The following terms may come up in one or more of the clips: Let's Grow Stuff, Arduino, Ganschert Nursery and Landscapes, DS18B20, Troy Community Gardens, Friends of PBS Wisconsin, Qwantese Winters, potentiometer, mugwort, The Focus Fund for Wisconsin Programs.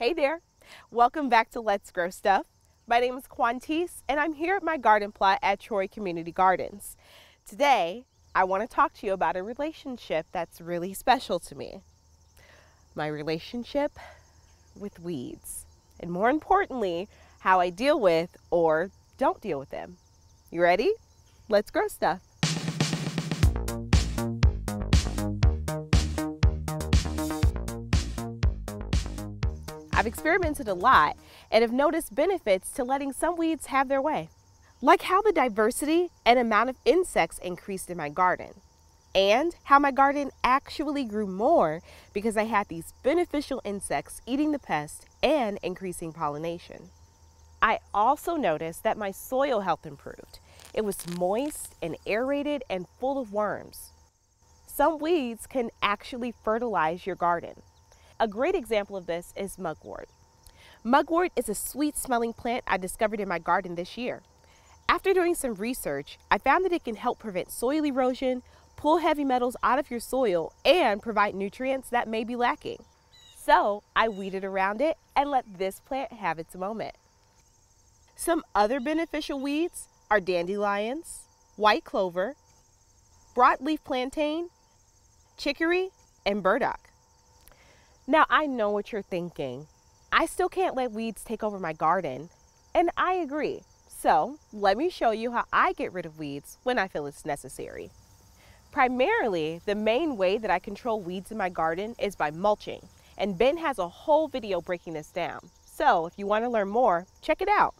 Hey there, welcome back to Let's Grow Stuff. My name is Qwantese and I'm here at my garden plot at Troy Community Gardens. Today, I want to talk to you about a relationship that's really special to me. My relationship with weeds, and more importantly, how I deal with or don't deal with them. You ready? Let's grow stuff. I've experimented a lot and have noticed benefits to letting some weeds have their way, like how the diversity and amount of insects increased in my garden, and how my garden actually grew more because I had these beneficial insects eating the pests and increasing pollination. I also noticed that my soil health improved. It was moist and aerated and full of worms. Some weeds can actually fertilize your garden. A great example of this is mugwort. Mugwort is a sweet-smelling plant I discovered in my garden this year. After doing some research, I found that it can help prevent soil erosion, pull heavy metals out of your soil, and provide nutrients that may be lacking. So I weeded around it and let this plant have its moment. Some other beneficial weeds are dandelions, white clover, broadleaf plantain, chicory, and burdock. Now I know what you're thinking. I still can't let weeds take over my garden, and I agree. So let me show you how I get rid of weeds when I feel it's necessary. Primarily, the main way that I control weeds in my garden is by mulching, and Ben has a whole video breaking this down. So if you want to learn more, check it out.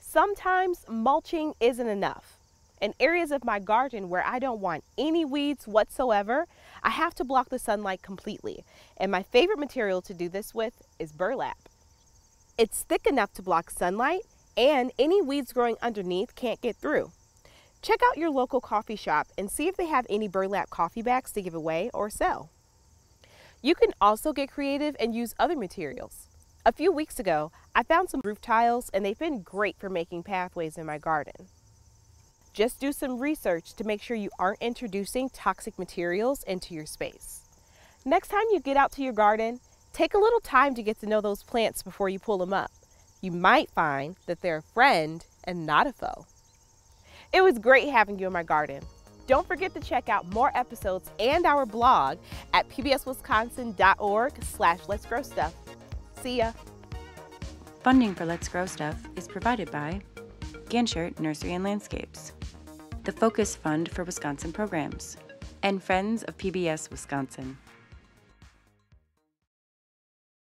Sometimes mulching isn't enough. In areas of my garden where I don't want any weeds whatsoever, I have to block the sunlight completely. And my favorite material to do this with is burlap. It's thick enough to block sunlight, and any weeds growing underneath can't get through. Check out your local coffee shop and see if they have any burlap coffee bags to give away or sell. You can also get creative and use other materials. A few weeks ago, I found some roof tiles, and they've been great for making pathways in my garden. Just do some research to make sure you aren't introducing toxic materials into your space. Next time you get out to your garden, take a little time to get to know those plants before you pull them up. You might find that they're a friend and not a foe. It was great having you in my garden. Don't forget to check out more episodes and our blog at pbswisconsin.org/letsgrowstuff. See ya. Funding for Let's Grow Stuff is provided by Ganschert Nursery and Landscapes, The Focus Fund for Wisconsin Programs, and Friends of PBS Wisconsin.